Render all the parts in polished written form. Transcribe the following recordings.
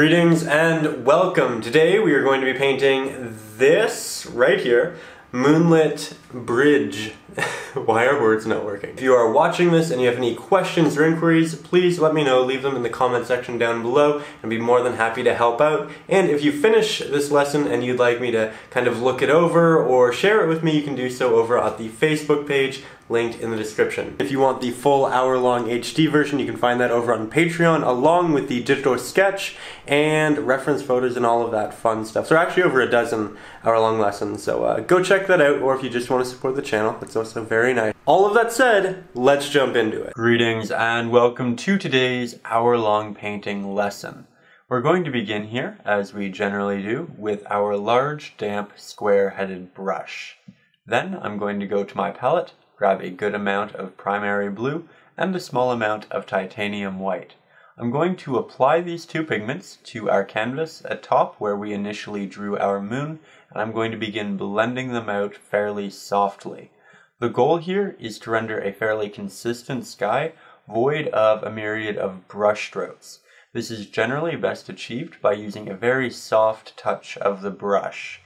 Greetings and welcome. Today we are going to be painting this right here, Moonlit Bridge. Why are words not working? If you are watching this and you have any questions or inquiries, please let me know. Leave them in the comment section down below. I'd be more than happy to help out. And if you finish this lesson and you'd like me to kind of look it over or share it with me, you can do so over at the Facebook page linked in the description. If you want the full hour-long HD version, you can find that over on Patreon, along with the digital sketch and reference photos and all of that fun stuff. So actually over a dozen hour-long lessons, so go check that out, or if you just want to support the channel, that's also very nice. All of that said, let's jump into it. Greetings and welcome to today's hour-long painting lesson. We're going to begin here, as we generally do, with our large, damp, square-headed brush. Then I'm going to go to my palette, grab a good amount of primary blue and a small amount of titanium white. I'm going to apply these two pigments to our canvas at top where we initially drew our moon, and I'm going to begin blending them out fairly softly. The goal here is to render a fairly consistent sky, void of a myriad of brush strokes. This is generally best achieved by using a very soft touch of the brush.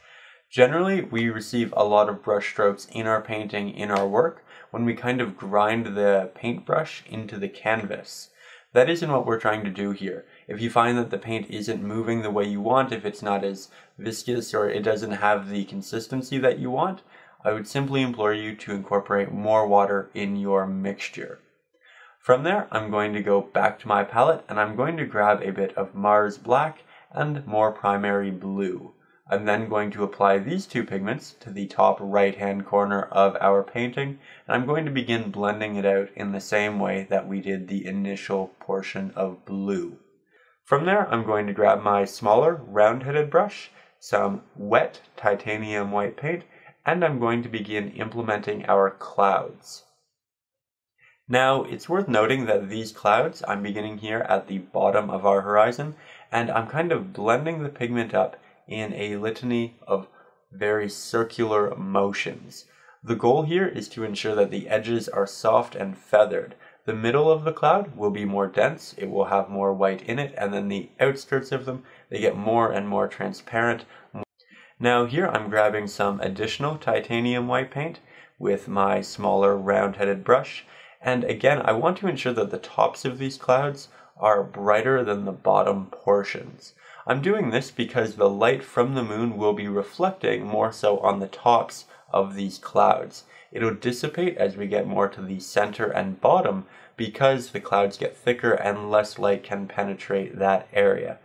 Generally, we receive a lot of brush strokes in our painting, in our work, when we kind of grind the paintbrush into the canvas. That isn't what we're trying to do here. If you find that the paint isn't moving the way you want, if it's not as viscous or it doesn't have the consistency that you want, I would simply implore you to incorporate more water in your mixture. From there, I'm going to go back to my palette and I'm going to grab a bit of Mars Black and more primary blue. I'm then going to apply these two pigments to the top right-hand corner of our painting, and I'm going to begin blending it out in the same way that we did the initial portion of blue. From there, I'm going to grab my smaller, round-headed brush, some wet titanium white paint, and I'm going to begin implementing our clouds. Now, it's worth noting that these clouds, I'm beginning here at the bottom of our horizon, and I'm kind of blending the pigment up in a litany of very circular motions. The goal here is to ensure that the edges are soft and feathered. The middle of the cloud will be more dense, it will have more white in it, and then the outskirts of them, they get more and more transparent. Now here I'm grabbing some additional titanium white paint with my smaller round-headed brush, and again I want to ensure that the tops of these clouds are brighter than the bottom portions. I'm doing this because the light from the moon will be reflecting more so on the tops of these clouds. It'll dissipate as we get more to the center and bottom because the clouds get thicker and less light can penetrate that area.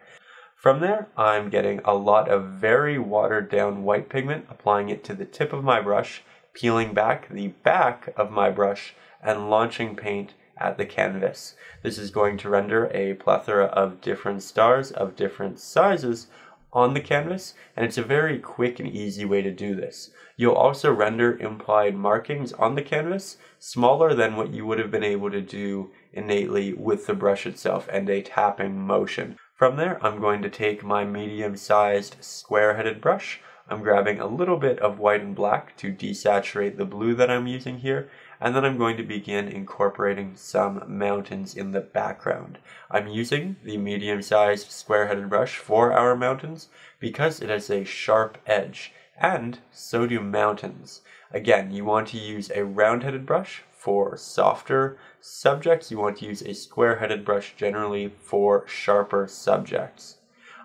From there, I'm getting a lot of very watered down white pigment, applying it to the tip of my brush, peeling back the back of my brush, and launching paint at the canvas. This is going to render a plethora of different stars of different sizes on the canvas, and it's a very quick and easy way to do this. You'll also render implied markings on the canvas smaller than what you would have been able to do innately with the brush itself and a tapping motion. From there, I'm going to take my medium-sized square-headed brush. I'm grabbing a little bit of white and black to desaturate the blue that I'm using here, and then I'm going to begin incorporating some mountains in the background. I'm using the medium-sized square-headed brush for our mountains because it has a sharp edge, and so do mountains. Again, you want to use a round-headed brush for softer subjects. You want to use a square-headed brush generally for sharper subjects.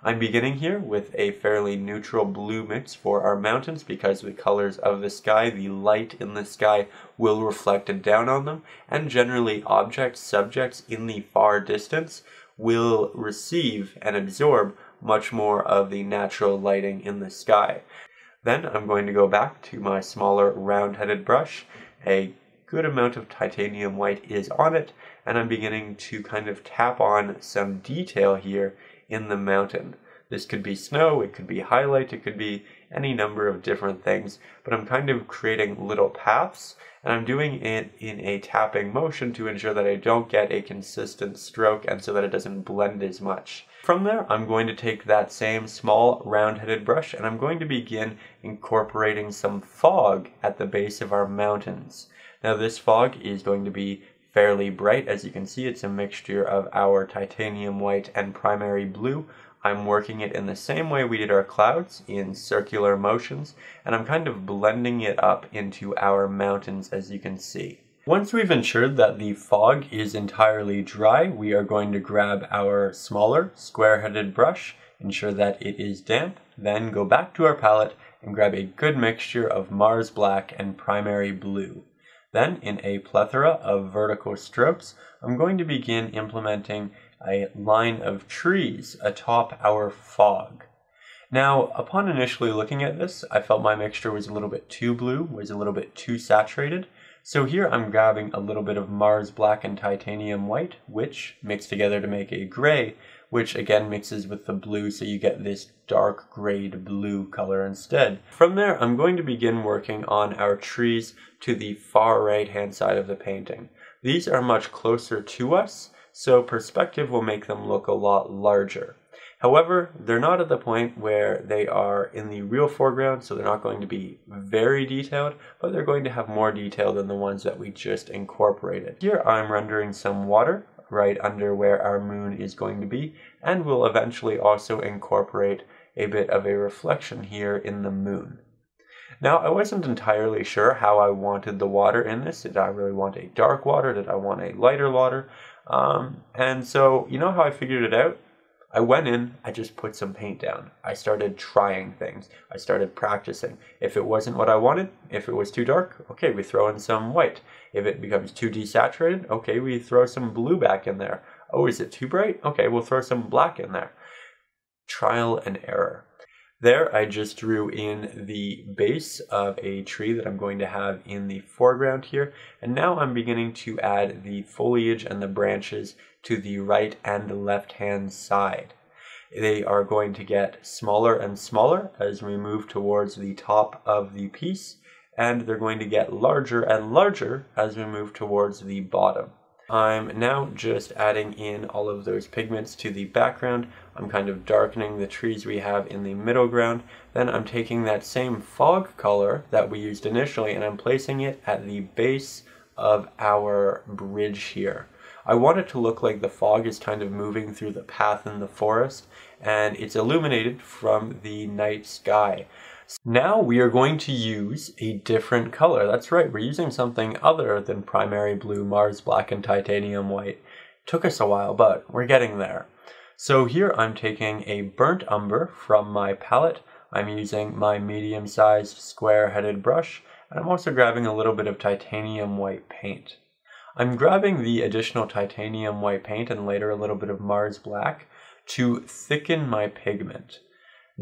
I'm beginning here with a fairly neutral blue mix for our mountains because the colors of the sky, the light in the sky, will reflect down on them, and generally objects, subjects in the far distance will receive and absorb much more of the natural lighting in the sky. Then I'm going to go back to my smaller round-headed brush. A good amount of titanium white is on it, and I'm beginning to kind of tap on some detail here in the mountain. This could be snow, it could be highlight, it could be any number of different things, but I'm kind of creating little paths, and I'm doing it in a tapping motion to ensure that I don't get a consistent stroke and so that it doesn't blend as much. From there, I'm going to take that same small round-headed brush and I'm going to begin incorporating some fog at the base of our mountains. Now this fog is going to be fairly bright. As you can see, it's a mixture of our titanium white and primary blue. I'm working it in the same way we did our clouds, in circular motions, and I'm kind of blending it up into our mountains, as you can see. Once we've ensured that the fog is entirely dry, we are going to grab our smaller square-headed brush, ensure that it is damp, then go back to our palette and grab a good mixture of Mars Black and Primary Blue. Then, in a plethora of vertical strokes, I'm going to begin implementing a line of trees atop our fog. Now, upon initially looking at this, I felt my mixture was a little bit too blue, was a little bit too saturated. So here I'm grabbing a little bit of Mars Black and Titanium White, which mix together to make a gray, which again mixes with the blue, so you get this dark grayed blue color instead. From there, I'm going to begin working on our trees to the far right-hand side of the painting. These are much closer to us, so perspective will make them look a lot larger. However, they're not at the point where they are in the real foreground, so they're not going to be very detailed, but they're going to have more detail than the ones that we just incorporated. Here I'm rendering some water right under where our moon is going to be, and we'll eventually also incorporate a bit of a reflection here in the moon. Now, I wasn't entirely sure how I wanted the water in this. Did I really want a dark water? Did I want a lighter water? And so, you know how I figured it out? I went in, I just put some paint down. I started trying things. I started practicing. If it wasn't what I wanted, if it was too dark, okay, we throw in some white. If it becomes too desaturated, okay, we throw some blue back in there. Oh, is it too bright? Okay, we'll throw some black in there. Trial and error. There, I just drew in the base of a tree that I'm going to have in the foreground here, and now I'm beginning to add the foliage and the branches to the right and left-hand side. They are going to get smaller and smaller as we move towards the top of the piece, and they're going to get larger and larger as we move towards the bottom. I'm now just adding in all of those pigments to the background. I'm kind of darkening the trees we have in the middle ground. Then I'm taking that same fog color that we used initially and I'm placing it at the base of our bridge here. I want it to look like the fog is kind of moving through the path in the forest and it's illuminated from the night sky. Now we are going to use a different color. That's right, we're using something other than Primary Blue, Mars Black, and Titanium White. Took us a while, but we're getting there. So here I'm taking a Burnt Umber from my palette. I'm using my medium-sized square-headed brush, and I'm also grabbing a little bit of Titanium White paint. I'm grabbing the additional Titanium White paint and later a little bit of Mars Black to thicken my pigment.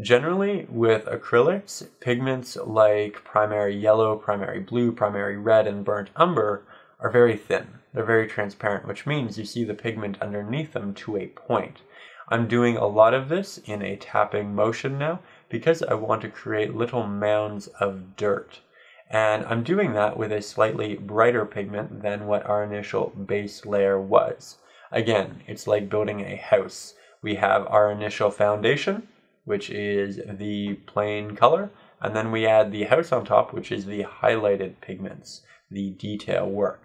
Generally, with acrylics, pigments like Primary Yellow, Primary Blue, Primary Red, and Burnt Umber are very thin. They're very transparent, which means you see the pigment underneath them to a point. I'm doing a lot of this in a tapping motion now because I want to create little mounds of dirt. And I'm doing that with a slightly brighter pigment than what our initial base layer was. Again, it's like building a house. We have our initial foundation, which is the plain color, and then we add the house on top, which is the highlighted pigments, the detail work.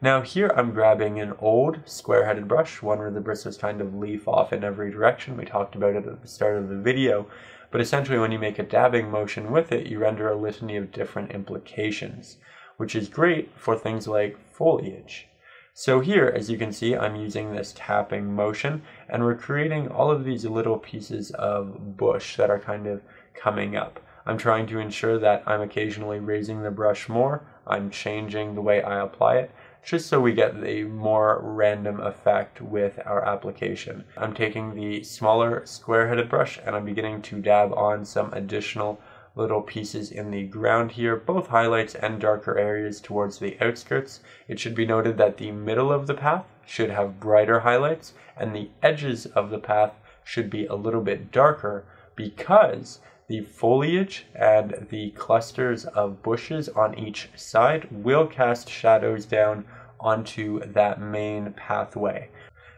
Now here I'm grabbing an old square-headed brush, one where the bristles kind of leaf off in every direction. We talked about it at the start of the video, but essentially when you make a dabbing motion with it, you render a litany of different implications, which is great for things like foliage. So here, as you can see, I'm using this tapping motion, and we're creating all of these little pieces of bush that are kind of coming up. I'm trying to ensure that I'm occasionally raising the brush more, I'm changing the way I apply it, just so we get the more random effect with our application. I'm taking the smaller square-headed brush, and I'm beginning to dab on some additional little pieces in the ground here, both highlights and darker areas towards the outskirts. It should be noted that the middle of the path should have brighter highlights and the edges of the path should be a little bit darker because the foliage and the clusters of bushes on each side will cast shadows down onto that main pathway.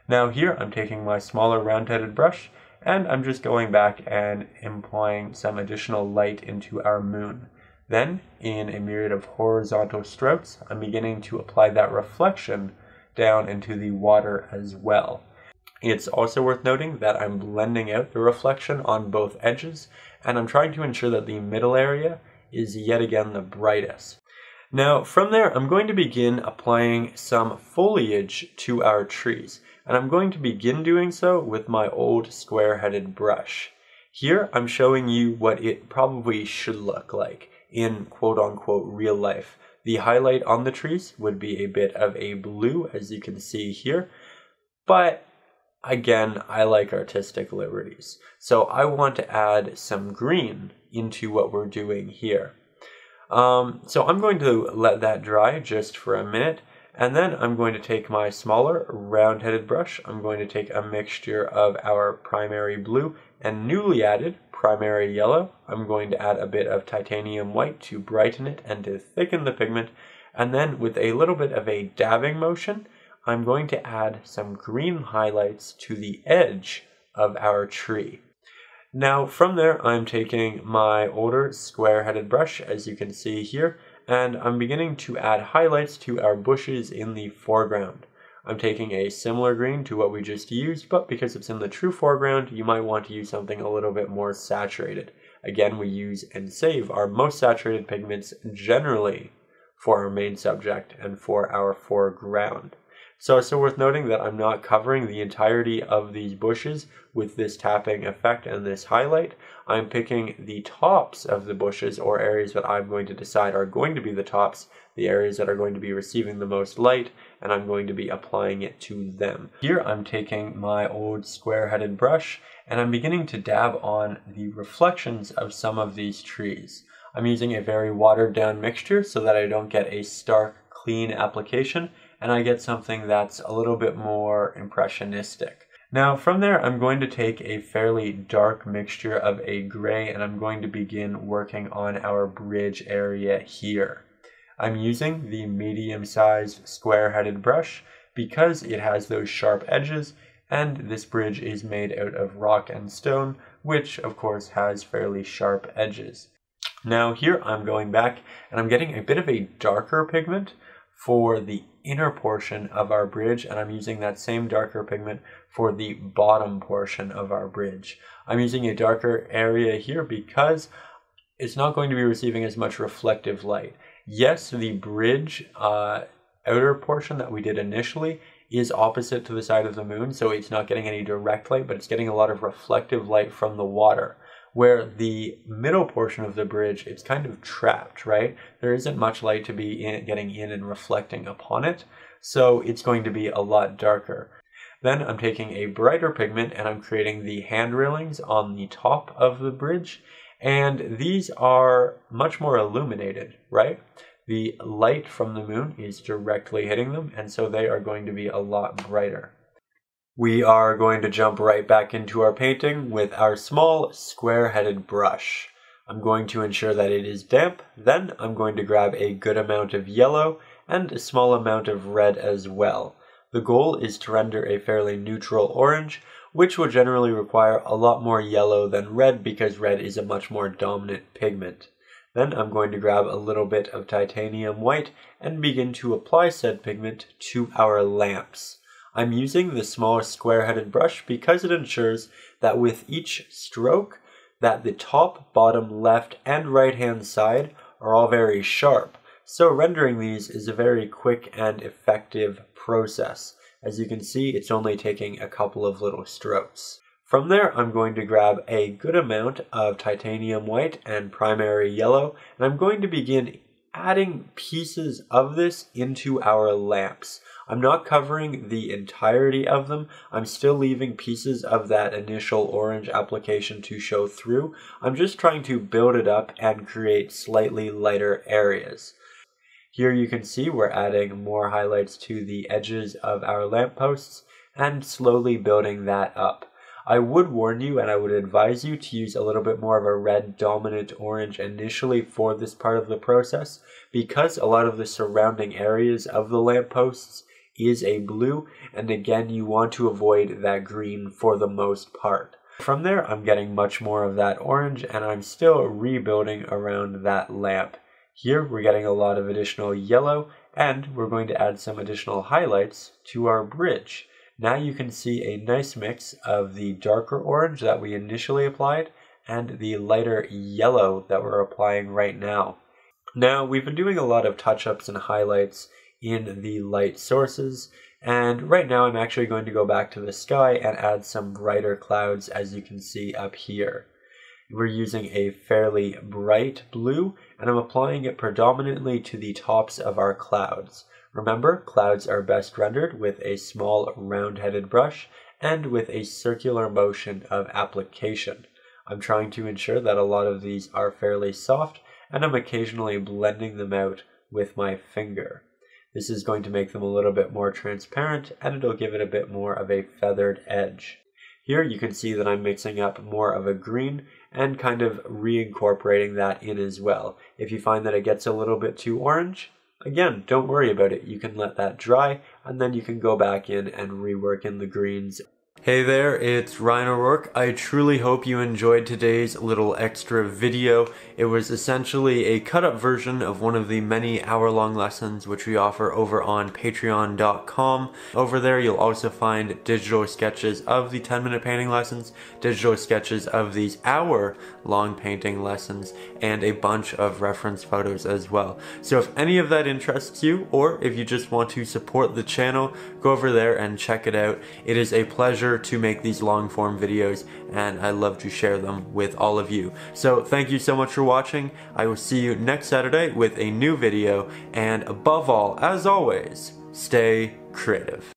Now here I'm taking my smaller round-headed brush and I'm just going back and employing some additional light into our moon. Then, in a myriad of horizontal strokes, I'm beginning to apply that reflection down into the water as well. It's also worth noting that I'm blending out the reflection on both edges, and I'm trying to ensure that the middle area is yet again the brightest. Now from there, I'm going to begin applying some foliage to our trees, and I'm going to begin doing so with my old square-headed brush. Here I'm showing you what it probably should look like in quote-unquote real life. The highlight on the trees would be a bit of a blue, as you can see here, but again, I like artistic liberties, so I want to add some green into what we're doing here. So I'm going to let that dry just for a minute, and then I'm going to take my smaller round-headed brush. I'm going to take a mixture of our primary blue and newly added primary yellow. I'm going to add a bit of titanium white to brighten it and to thicken the pigment, and then with a little bit of a dabbing motion, I'm going to add some green highlights to the edge of our tree. Now from there, I'm taking my older square-headed brush, as you can see here, and I'm beginning to add highlights to our bushes in the foreground. I'm taking a similar green to what we just used, but because it's in the true foreground, you might want to use something a little bit more saturated. Again, we use and save our most saturated pigments generally for our main subject and for our foreground. So it's worth noting that I'm not covering the entirety of these bushes with this tapping effect and this highlight. I'm picking the tops of the bushes, or areas that I'm going to decide are going to be the tops, the areas that are going to be receiving the most light, and I'm going to be applying it to them. Here I'm taking my old square-headed brush, and I'm beginning to dab on the reflections of some of these trees. I'm using a very watered-down mixture so that I don't get a stark, clean application, and I get something that's a little bit more impressionistic. Now from there, I'm going to take a fairly dark mixture of a gray, and I'm going to begin working on our bridge area here. I'm using the medium-sized square-headed brush because it has those sharp edges, and this bridge is made out of rock and stone, which of course has fairly sharp edges. Now here I'm going back, and I'm getting a bit of a darker pigment for the inner portion of our bridge, and I'm using that same darker pigment for the bottom portion of our bridge. I'm using a darker area here because it's not going to be receiving as much reflective light. Yes, the bridge outer portion that we did initially is opposite to the side of the moon, so it's not getting any direct light, but it's getting a lot of reflective light from the water. Where the middle portion of the bridge, it's kind of trapped, right? There isn't much light to be getting in and reflecting upon it, so it's going to be a lot darker. Then I'm taking a brighter pigment, and I'm creating the hand railings on the top of the bridge, and these are much more illuminated, right? The light from the moon is directly hitting them, and so they are going to be a lot brighter. We are going to jump right back into our painting with our small square-headed brush. I'm going to ensure that it is damp, then I'm going to grab a good amount of yellow and a small amount of red as well. The goal is to render a fairly neutral orange, which will generally require a lot more yellow than red because red is a much more dominant pigment. Then I'm going to grab a little bit of titanium white and begin to apply said pigment to our lamps. I'm using the small square-headed brush because it ensures that with each stroke that the top, bottom, left, and right-hand side are all very sharp. So rendering these is a very quick and effective process. As you can see, it's only taking a couple of little strokes. From there, I'm going to grab a good amount of titanium white and primary yellow, and I'm going to begin adding pieces of this into our lamps. I'm not covering the entirety of them. I'm still leaving pieces of that initial orange application to show through. I'm just trying to build it up and create slightly lighter areas. Here you can see we're adding more highlights to the edges of our lampposts and slowly building that up. I would warn you, and I would advise you to use a little bit more of a red dominant orange initially for this part of the process, because a lot of the surrounding areas of the lampposts is a blue, and again you want to avoid that green for the most part. From there, I'm getting much more of that orange, and I'm still rebuilding around that lamp. Here we're getting a lot of additional yellow, and we're going to add some additional highlights to our bridge. Now you can see a nice mix of the darker orange that we initially applied and the lighter yellow that we're applying right now. Now, we've been doing a lot of touch-ups and highlights in the light sources, and right now I'm actually going to go back to the sky and add some brighter clouds, as you can see up here. We're using a fairly bright blue, and I'm applying it predominantly to the tops of our clouds. Remember, clouds are best rendered with a small round-headed brush and with a circular motion of application. I'm trying to ensure that a lot of these are fairly soft, and I'm occasionally blending them out with my finger. This is going to make them a little bit more transparent, and it'll give it a bit more of a feathered edge. Here you can see that I'm mixing up more of a green and kind of reincorporating that in as well. If you find that it gets a little bit too orange, again, don't worry about it. You can let that dry, and then you can go back in and rework in the greens. Hey there, it's Ryan O'Rourke. I truly hope you enjoyed today's little extra video. It was essentially a cut-up version of one of the many hour-long lessons which we offer over on patreon.com. Over there you'll also find digital sketches of the 10-minute painting lessons, digital sketches of these hour-long painting lessons, and a bunch of reference photos as well. So if any of that interests you, or if you just want to support the channel, go over there and check it out. It is a pleasure to make these long-form videos, and I love to share them with all of you. So thank you so much for watching. I will see you next Saturday with a new video, and above all, as always, stay creative.